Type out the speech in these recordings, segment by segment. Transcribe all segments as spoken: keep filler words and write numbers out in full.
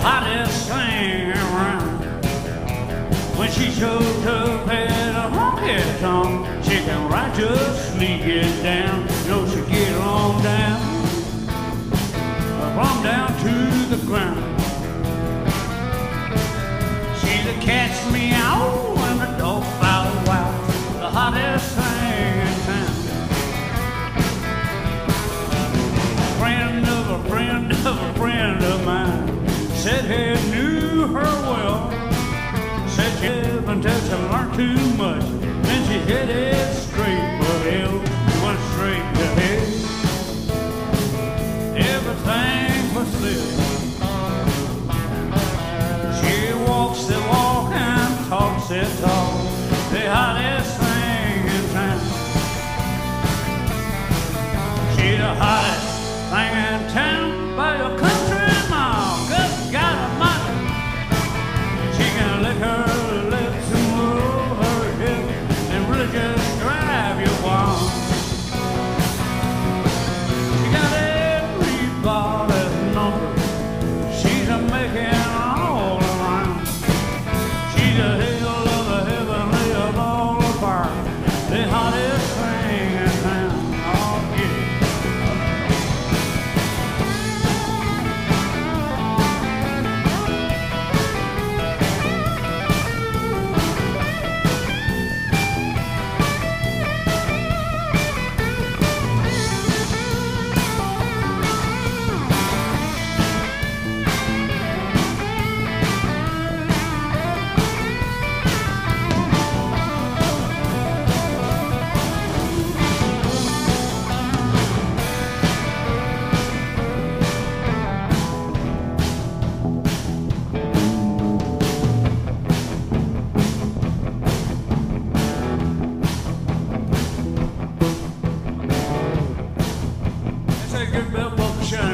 Hottest thing around. When she choked up at a honky tonk, she can right just sneak it down. No, she get on down, from down to the ground. She'll catch me out when the dog foul wow. The hottest thing in town. A friend of a friend of a friend of mine said he knew her well. Said she lived until she learned too much, then she headed straight for hell. Went straight to hell. Everything was lit. She walks the walk and talks the talk. The hottest thing in town. She the hottest thing in town by a country mile. Her lips and move her hips and really just drive you wild. She got everybody's number. She's a making all around. She's a hill of the heavenly of all the fire. The hottest thing in town. Oh yeah.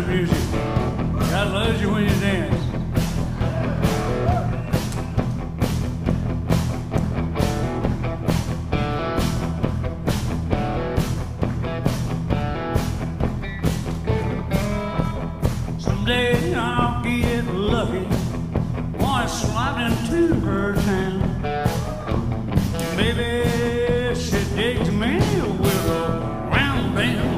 Music. God loves you when you dance. Someday I'll get lucky, wanna slide into her town. Maybe she digs me with a round band.